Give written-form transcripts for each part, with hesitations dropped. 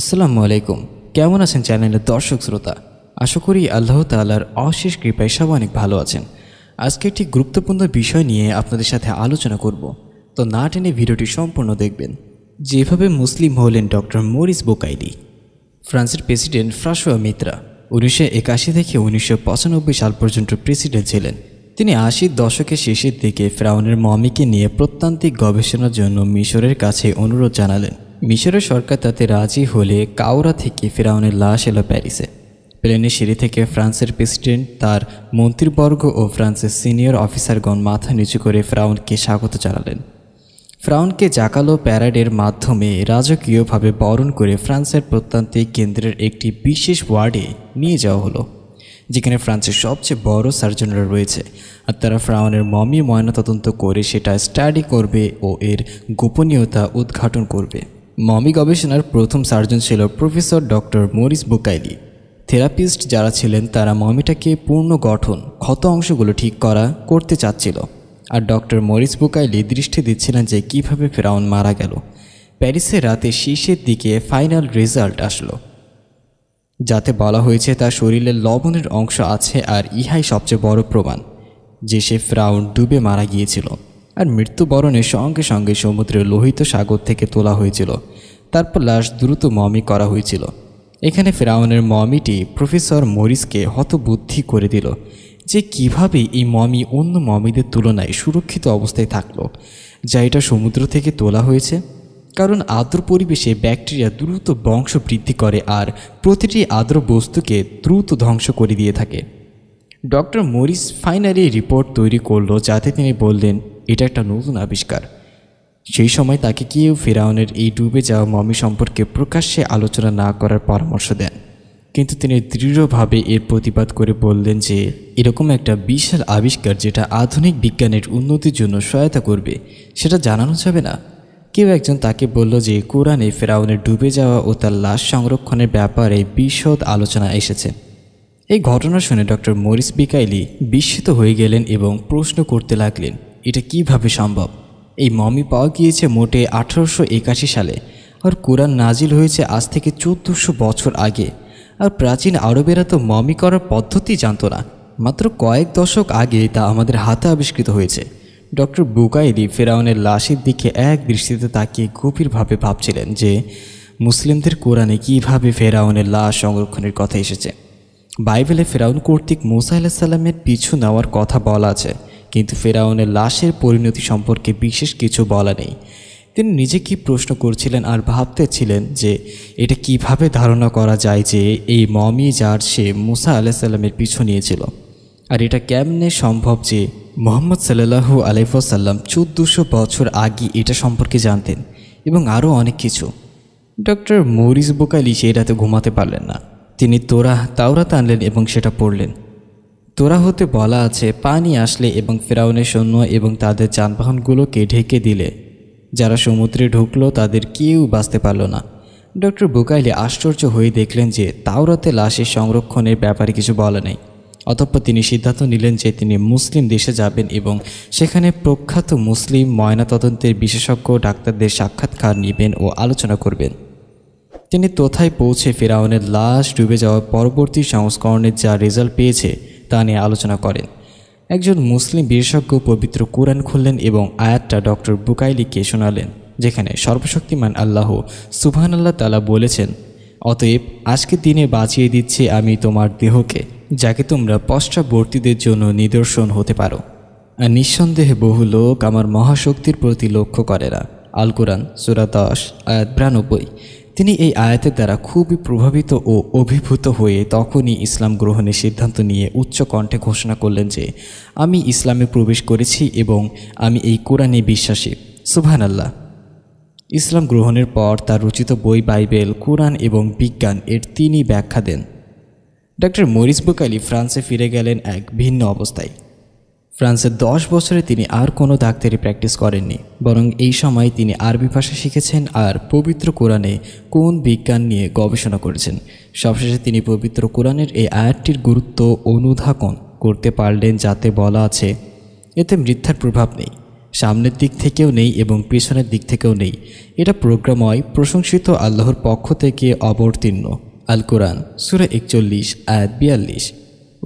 আসসালামু আলাইকুম। কেমন আছেন চ্যানেলের দর্শক শ্রোতা? আশা করি আল্লাহ তাআলার অশেষ কৃপায় সবাই অনেক ভালো আছেন। আজকে একটি গুরুত্বপূর্ণ বিষয় নিয়ে আপনাদের সাথে আলোচনা করব, তো না টেনে ভিডিওটি সম্পূর্ণ দেখবেন। যেভাবে মুসলিম হলেন ডক্টর মরিস বুকাইলি। ফ্রান্সের প্রেসিডেন্ট ফ্রাঁসোয়া মিত্রা 1981 থেকে 1995 সাল পর্যন্ত প্রেসিডেন্ট ছিলেন। তিনি 80 দশকের শেষের দিকে ফেরাউনের মমিকে নিয়ে প্রত্নতাত্ত্বিক গবেষণার জন্য মিশরের কাছে অনুরোধ জানালেন। মিশরের সরকার তাতে রাজি হলে কাউরা থেকে ফেরাউনের লাশ এলো প্যারিসে। প্লেনের সিঁড়ি থেকে ফ্রান্সের প্রেসিডেন্ট, তার মন্ত্রীবর্গ ও ফ্রান্সের সিনিয়র অফিসারগণ মাথা নিচু করে ফেরাউনকে স্বাগত জানালেন। ফেরাউনকে জাকালো প্যারাডের মাধ্যমে রাজকীয়ভাবে বরণ করে ফ্রান্সের প্রত্নতাত্ত্বিক কেন্দ্রের একটি বিশেষ ওয়ার্ডে নিয়ে যাওয়া হলো, যেখানে ফ্রান্সের সবচেয়ে বড় সার্জনরা রয়েছে। আর তারা ফেরাউনের মমি ময়নাতদন্ত করে সেটা স্টাডি করবে ও এর গোপনীয়তা উদ্ঘাটন করবে। মমি গবেষণার প্রথম সার্জন ছিল professor doctor Maurice Bucaille. Therapist যারা ছিলেন তারা মমিটাকে পূর্ণ গঠন, ক্ষত অংশগুলো ঠিক করতে চাচ্ছিল। আর ডক্টর মরিস বুকাইলি দৃষ্টি দিচ্ছিলেন যে কীভাবে ফেরাউন মারা গেল। প্যারিসে রাতে শেষের দিকে ফাইনাল রেজাল্ট আসলো, যাতে বলা হয়েছে তার শরীরে লবণের অংশ আছে, আর ইহাই সবচেয়ে বড় প্রমাণ যে সে ফেরাউন ডুবে মারা গিয়েছিল। আর মৃত্যুবরণের সঙ্গে সঙ্গে সমুদ্রের লোহিত সাগর থেকে তোলা হয়েছিল, তারপর লাশ দ্রুত মমি করা হয়েছিল। এখানে ফেরাউনের মমিটি প্রফেসর মরিসকে হতবুদ্ধি করে দিল যে কিভাবে এই মমি অন্য মমিদের তুলনায় সুরক্ষিত অবস্থায় থাকলো, যা এটা সমুদ্র থেকে তোলা হয়েছে। কারণ আর্দ্র পরিবেশে ব্যাকটেরিয়া দ্রুত বংশ বৃদ্ধি করে আর প্রতিটি আর্দ্র বস্তুকে দ্রুত ধ্বংস করে দিয়ে থাকে। ডক্টর মরিস ফাইনালি রিপোর্ট তৈরি করলো, যাতে তিনি বললেন এটা একটা নতুন আবিষ্কার। সেই সময় তাকে কেউ ফেরাউনের এই ডুবে যাওয়া মমি সম্পর্কে প্রকাশ্যে আলোচনা না করার পরামর্শ দেন, কিন্তু তিনি দৃঢ়ভাবে এর প্রতিবাদ করে বললেন যে এরকম একটা বিশাল আবিষ্কার যেটা আধুনিক বিজ্ঞানের উন্নতির জন্য সহায়তা করবে, সেটা জানানো যাবে না। কেউ একজন তাকে বলল যে কোরআনে ফেরাউনের ডুবে যাওয়া ও তার লাশ সংরক্ষণের ব্যাপারে বিশদ আলোচনা এসেছে। এই ঘটনা শুনে ডক্টর মরিস বুকাইলি বিস্মিত হয়ে গেলেন এবং প্রশ্ন করতে লাগলেন এটা কিভাবে সম্ভব। এই মমি পাওয়া গিয়েছে মোটে 1881 সালে, আর কোরআন নাজিল হয়েছে আজ থেকে 1400 বছর আগে। আর প্রাচীন আরবেরা তো মমি করার পদ্ধতি জানত না, মাত্র কয়েক দশক আগে তা আমাদের হাতে আবিষ্কৃত হয়েছে। ডক্টর বুকাইলি ফেরাউনের লাশের দিকে এক দৃষ্টিতে তাকিয়ে গভীরভাবে ভাবছিলেন যে মুসলিমদের কোরআনে কীভাবে ফেরাউনের লাশ সংরক্ষণের কথা এসেছে। বাইবেলে ফেরাউন কর্তৃক মুসা আলাইহিস সালামের পিছু নেওয়ার কথা বলা আছে, কিন্তু ফেরাউনের লাশের পরিণতি সম্পর্কে বিশেষ কিছু বলা নেই। তিনি নিজে কি প্রশ্ন করছিলেন আর ভাবতেছিলেন যে এটা কিভাবে ধারণা করা যায় যে এই মমি যার সে মুসা আলাইহিস সালামের পিছু নিয়েছিল, আর এটা কেমনে সম্ভব যে মুহাম্মদ সাল্লাল্লাহু আলাইহি ওয়াসাল্লাম 1400 বছর আগে এটা সম্পর্কে জানতেন, এবং আরও অনেক কিছু। ডক্টর মরিস বুকাইলি সেই রাতে ঘুমাতে পারলেন না। তিনি তাওরাত আনলেন এবং সেটা পড়লেন। তোরাহতে বলা আছে পানি আসলে এবং ফেরাউনের সৈন্য এবং তাদের যানবাহনগুলোকে ঢেকে দিলে যারা সমুদ্রে ঢুকলো তাদের কেউ বাঁচতে পারল না। ডক্টর বুকাইলি আশ্চর্য হয়ে দেখলেন যে তাওরাতে লাশের সংরক্ষণের ব্যাপারে কিছু বলা নেই। অতঃপর তিনি সিদ্ধান্ত নিলেন যে তিনি মুসলিম দেশে যাবেন এবং সেখানে প্রখ্যাত মুসলিম ময়নাতদন্তের বিশেষজ্ঞ ডাক্তারদের সাক্ষাৎকার নেবেন ও আলোচনা করবেন। তিনি তোথায় পৌঁছে ফেরাউনের লাশ ডুবে যাওয়ার পরবর্তী সংস্করণের যা রেজাল্ট পেয়েছে তা নিয়ে আলোচনা করেন। একজন মুসলিম বিশেষজ্ঞ পবিত্র কোরআন খুললেন এবং আয়াতটা ডক্টর বুকাইলিকে শোনালেন, যেখানে সর্বশক্তিমান আল্লাহ সুবহানাল্লাহ তাআলা বলেছেন, অতএব আজকে দিনে বাঁচিয়ে দিচ্ছি আমি তোমার দেহকে, যাকে তোমরা পশ্চাবর্তীদের জন্য নিদর্শন হতে পারো। আর নিঃসন্দেহে বহু লোক আমার মহাশক্তির প্রতি লক্ষ্য করে না। আল কোরআন সূরা 10 আয়াত 92। তিনি এই আয়াতের দ্বারা খুবই প্রভাবিত ও অভিভূত হয়ে তখনই ইসলাম গ্রহণের সিদ্ধান্ত নিয়ে উচ্চ কণ্ঠে ঘোষণা করলেন যে আমি ইসলামে প্রবেশ করেছি এবং আমি এই কোরআনে বিশ্বাসী। সুবহানাল্লাহ। ইসলাম গ্রহণের পর তার রচিত বই বাইবেল, কোরআন এবং বিজ্ঞান এর তিনি ব্যাখ্যা দেন। ডক্টর মরিস বুকাইলি ফ্রান্সে ফিরে গেলেন এক ভিন্ন অবস্থায়। ফ্রান্সের 10 বছরে তিনি আর কোনো ডাক্তারি প্র্যাকটিস করেননি, বরং এই সময় তিনি আরবি ভাষা শিখেছেন আর পবিত্র কোরআনে কোন বিজ্ঞান নিয়ে গবেষণা করেছেন। সবশেষে তিনি পবিত্র কোরআনের এই আয়াতটির গুরুত্ব অনুধাবন করতে পারলেন, যাতে বলা আছে এতে মিথ্যার প্রভাব নেই। सामने दिक थेके नहीं एवं पेछनेर दिक थेकेও नहीं। এটা প্রজ্ঞাময় প্রশংসিত আল্লাহর পক্ষ থেকে অবতীর্ণ। আল কোরআন সূরা 41 আয়াত 42।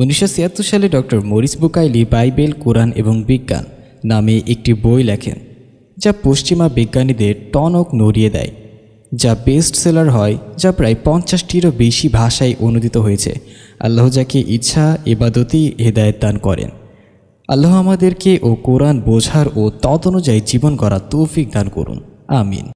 1976 সালে ডক্টর মরিস বুকাইলি বাইবেল কোরআন এবং বিজ্ঞান নামে একটি বই লেখেন যা পশ্চিমা বিজ্ঞানীদের টনক নড়িয়ে দেয়, যা বেস্ট সেলার হয়, যা প্রায় 50টিরও বেশি ভাষায় অনুদিত হয়েছে। আল্লাহ যাকে ইচ্ছা ইবাদতই হেদায়েত দান করেন। আল্লাহ আমাদেরকে ও কোরআন বোঝার ও তদনুযায়ী জীবন গড়ার তৌফিক দান করুন। আমিন।